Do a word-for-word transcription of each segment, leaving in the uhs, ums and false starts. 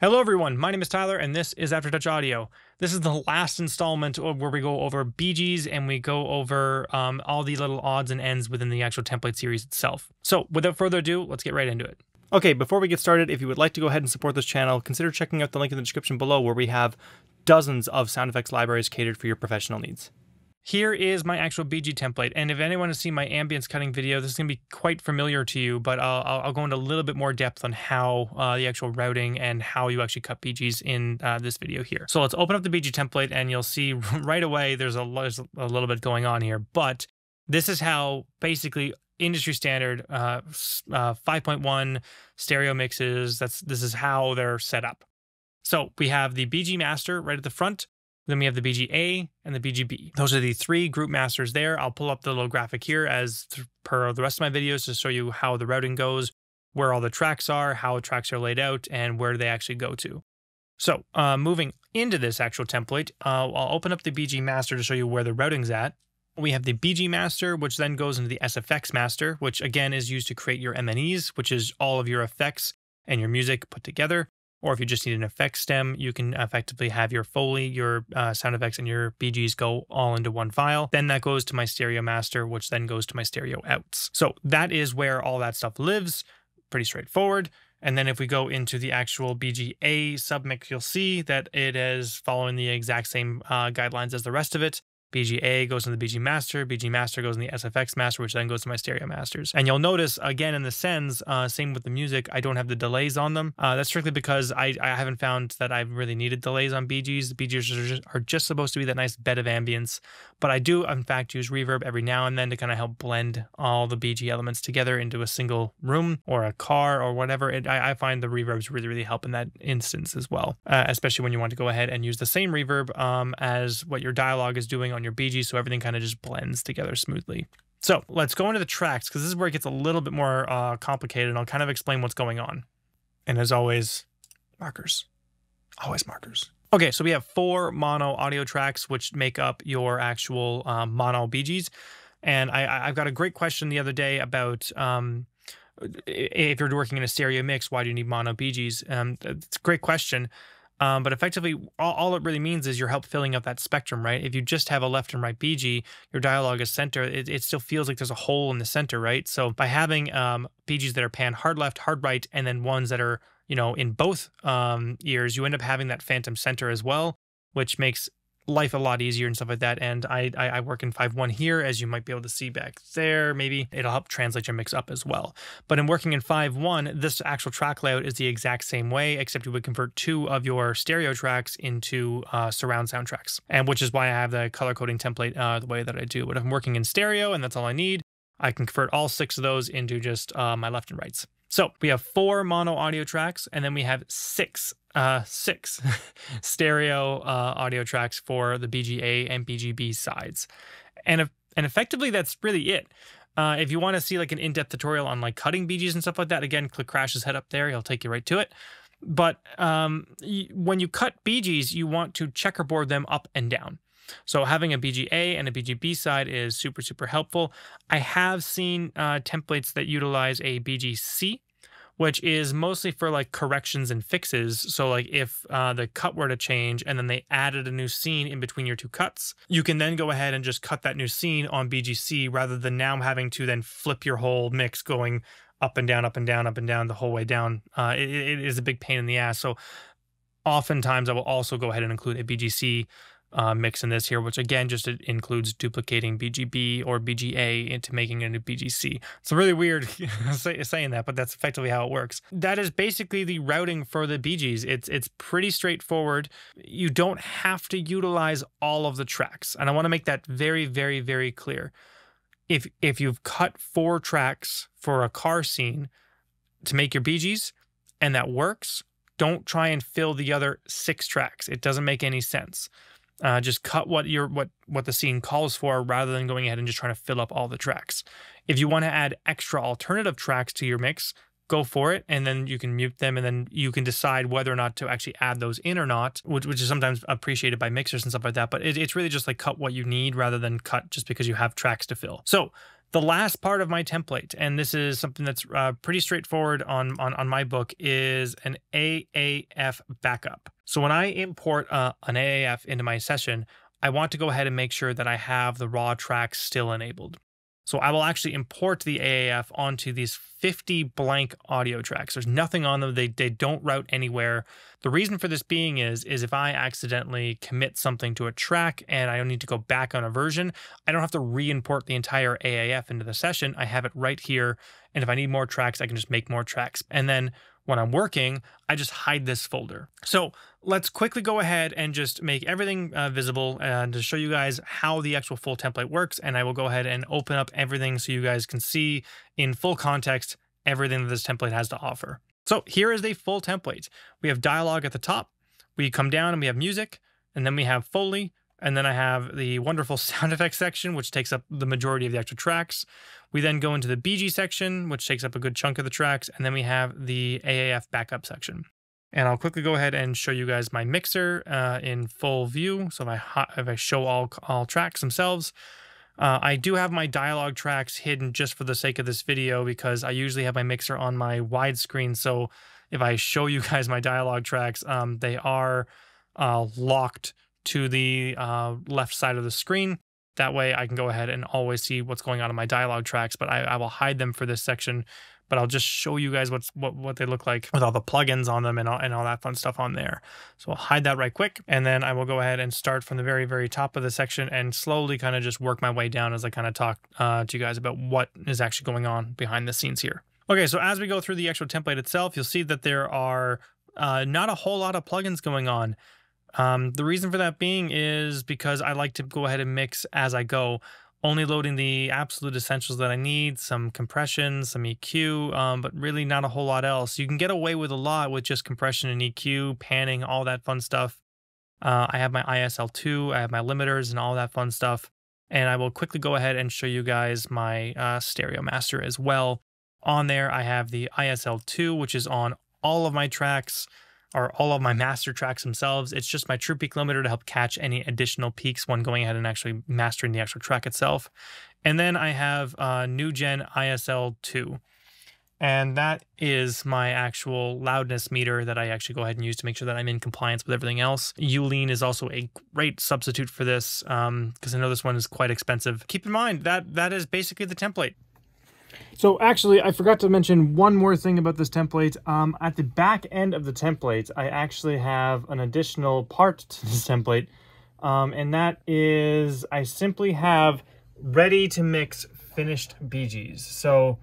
Hello everyone, my name is Tyler and this is Aftertouch Audio. This is the last installment of where we go over B Gs and we go over um, all the little odds and ends within the actual template series itself. So without further ado, let's get right into it. Okay, before we get started, if you would like to go ahead and support this channel, consider checking out the link in the description below where we have dozens of sound effects libraries catered for your professional needs. Here is my actual B G template, and if anyone has seen my ambience cutting video, this is going to be quite familiar to you, but I'll, I'll go into a little bit more depth on how uh, the actual routing and how you actually cut B Gs in uh, this video here. So let's open up the B G template, and you'll see right away there's a, there's a little bit going on here, but this is how basically industry standard uh, uh, five point one stereo mixes, that's this is how they're set up. So we have the B G master right at the front. Then we have the B G A and the B G B. Those are the three group masters there. I'll pull up the little graphic here as per the rest of my videos to show you how the routing goes, where all the tracks are, how tracks are laid out, and where they actually go to. So uh, moving into this actual template, uh, I'll open up the B G master to show you where the routing's at. We have the B G master, which then goes into the S F X master, which again is used to create your M N Es, which is all of your effects and your music put together. Or if you just need an effects stem, you can effectively have your Foley, your uh, sound effects, and your B Gs go all into one file. Then that goes to my stereo master, which then goes to my stereo outs. So that is where all that stuff lives. Pretty straightforward. And then if we go into the actual B G A submix, you'll see that it is following the exact same uh, guidelines as the rest of it. B G A goes into the B G master, B G master goes in the S F X master, which then goes to my stereo masters. And you'll notice, again, in the sends, uh, same with the music, I don't have the delays on them. Uh, that's strictly because I, I haven't found that I've really needed delays on B Gs. The B Gs are just, are just supposed to be that nice bed of ambience. But I do, in fact, use reverb every now and then to kind of help blend all the B G elements together into a single room or a car or whatever. It, I, I find the reverbs really, really help in that instance as well, uh, especially when you want to go ahead and use the same reverb um, as what your dialogue is doing on on your B G, so everything kind of just blends together smoothly. So let's go into the tracks, because this is where it gets a little bit more uh, complicated, and I'll kind of explain what's going on. And as always, markers. Always markers. Okay, so we have four mono audio tracks, which make up your actual um, mono B Gs. And I, I've got a great question the other day about um, if you're working in a stereo mix, why do you need mono B Gs? Um, it's a great question. Um, but effectively, all, all it really means is your help filling up that spectrum, right? If you just have a left and right B G, your dialogue is center. It, it still feels like there's a hole in the center, right? So by having um, B Gs that are pan hard left, hard right, and then ones that are, you know, in both um, ears, you end up having that phantom center as well, which makes life a lot easier and stuff like that. And I, I, I work in five one here, as you might be able to see back there. Maybe it'll help translate your mix up as well. But in working in five one, this actual track layout is the exact same way, except you would convert two of your stereo tracks into uh, surround sound tracks, and which is why I have the color coding template uh, the way that I do. But if I'm working in stereo and that's all I need, I can convert all six of those into just uh, my left and rights. So we have four mono audio tracks, and then we have six, uh, six stereo uh, audio tracks for the B G A and B G B sides. And, if, and effectively, that's really it. Uh, if you want to see like an in-depth tutorial on like cutting B Gs and stuff like that, again, click Crash's head up there. He'll take you right to it. But um, when you cut B Gs, you want to checkerboard them up and down. So having a B G A and a B G B side is super, super helpful. I have seen uh, templates that utilize a B G C, which is mostly for like corrections and fixes. So like if uh, the cut were to change and then they added a new scene in between your two cuts, you can then go ahead and just cut that new scene on B G C rather than now having to then flip your whole mix going up and down, up and down, up and down the whole way down. Uh, it, it is a big pain in the ass. So oftentimes I will also go ahead and include a B G C Uh, mix in this here, which again just it includes duplicating B G B or B G A into making a new B G C. It's really weird saying that, but that's effectively how it works. That is basically the routing for the B Gs. It's it's pretty straightforward. You don't have to utilize all of the tracks, and I want to make that very, very, very clear. If if you've cut four tracks for a car scene to make your B Gs, and that works, don't try and fill the other six tracks. It doesn't make any sense. Uh, just cut what your what what the scene calls for rather than going ahead and just trying to fill up all the tracks. If you want to add extra alternative tracks to your mix, go for it, and then you can mute them, and then you can decide whether or not to actually add those in or not, which, which is sometimes appreciated by mixers and stuff like that. But it, it's really just like cut what you need rather than cut just because you have tracks to fill. So The last part of my template, and this is something that's uh, pretty straightforward on, on, on my book, is an A A F backup. So when I import uh, an A A F into my session, I want to go ahead and make sure that I have the raw tracks still enabled. So I will actually import the A A F onto these fifty blank audio tracks. There's nothing on them. They, they don't route anywhere. The reason for this being is, is if I accidentally commit something to a track and I need to go back on a version, I don't have to re-import the entire A A F into the session. I have it right here. And if I need more tracks, I can just make more tracks. And then when I'm working, I just hide this folder. So let's quickly go ahead and just make everything uh, visible and to show you guys how the actual full template works. And I will go ahead and open up everything so you guys can see in full context everything that this template has to offer. So here is the full template. We have dialogue at the top. We come down and we have music, and then we have Foley. And then I have the wonderful sound effects section, which takes up the majority of the actual tracks. We then go into the B G section, which takes up a good chunk of the tracks. And then we have the A A F backup section. And I'll quickly go ahead and show you guys my mixer uh, in full view. So if I, hot, if I show all, all tracks themselves, uh, I do have my dialogue tracks hidden just for the sake of this video, because I usually have my mixer on my widescreen. So if I show you guys my dialogue tracks, um, they are uh, locked to the uh, left side of the screen. That way I can go ahead and always see what's going on in my dialogue tracks, but I, I will hide them for this section, but I'll just show you guys what's, what, what they look like with all the plugins on them and all, and all that fun stuff on there. So I'll hide that right quick. And then I will go ahead and start from the very, very top of the section and slowly kind of just work my way down as I kind of talk uh, to you guys about what is actually going on behind the scenes here. Okay, so as we go through the actual template itself, you'll see that there are uh, not a whole lot of plugins going on. Um, the reason for that being is because I like to go ahead and mix as I go, only loading the absolute essentials that I need, some compression, some E Q, um, but really not a whole lot else. You can get away with a lot with just compression and E Q, panning, all that fun stuff. Uh, I have my I S L two, I have my limiters and all that fun stuff. And I will quickly go ahead and show you guys my uh, stereo master as well. On there, I have the I S L two, which is on all of my tracks. Are all of my master tracks themselves. It's just my true peak limiter to help catch any additional peaks when going ahead and actually mastering the actual track itself. And then I have uh, Newgen I S L two. And that is my actual loudness meter that I actually go ahead and use to make sure that I'm in compliance with everything else. Ulean is also a great substitute for this because um, I know this one is quite expensive. Keep in mind that that is basically the template. So actually, I forgot to mention one more thing about this template. Um, at the back end of the template, I actually have an additional part to this template. Um, and that is, I simply have ready to mix finished B Gs. So,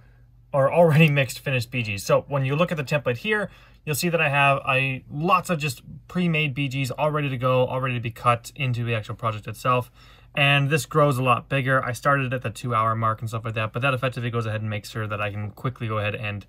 or already mixed finished B Gs. So when you look at the template here, you'll see that I have I, lots of just pre-made B Gs all ready to go, all ready to be cut into the actual project itself. And this grows a lot bigger. I started at the two hour mark and stuff like that, but that effectively goes ahead and makes sure that I can quickly go ahead and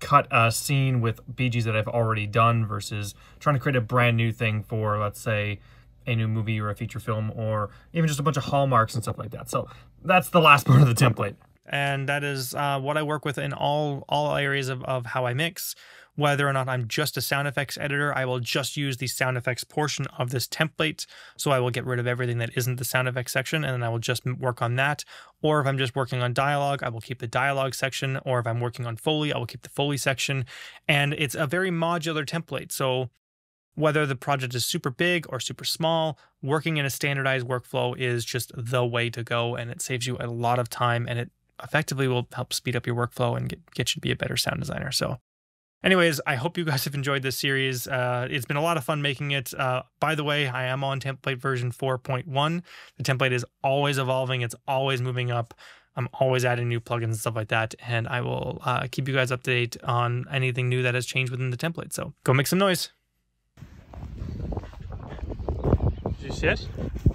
cut a scene with B Gs that I've already done versus trying to create a brand new thing for, let's say, a new movie or a feature film or even just a bunch of hallmarks and stuff like that. So that's the last part of the template. And that is uh, what I work with in all, all areas of, of how I mix. Whether or not I'm just a sound effects editor, I will just use the sound effects portion of this template. So I will get rid of everything that isn't the sound effects section, and then I will just work on that. Or if I'm just working on dialogue, I will keep the dialogue section. Or if I'm working on Foley, I will keep the Foley section. And it's a very modular template. So whether the project is super big or super small, working in a standardized workflow is just the way to go. And it saves you a lot of time, and it effectively will help speed up your workflow and get, get you to be a better sound designer. So anyways, I hope you guys have enjoyed this series. Uh, it's been a lot of fun making it. Uh, by the way, I am on template version four point one. The template is always evolving. It's always moving up. I'm always adding new plugins and stuff like that. And I will uh, keep you guys up to date on anything new that has changed within the template. So go make some noise. Did you see it?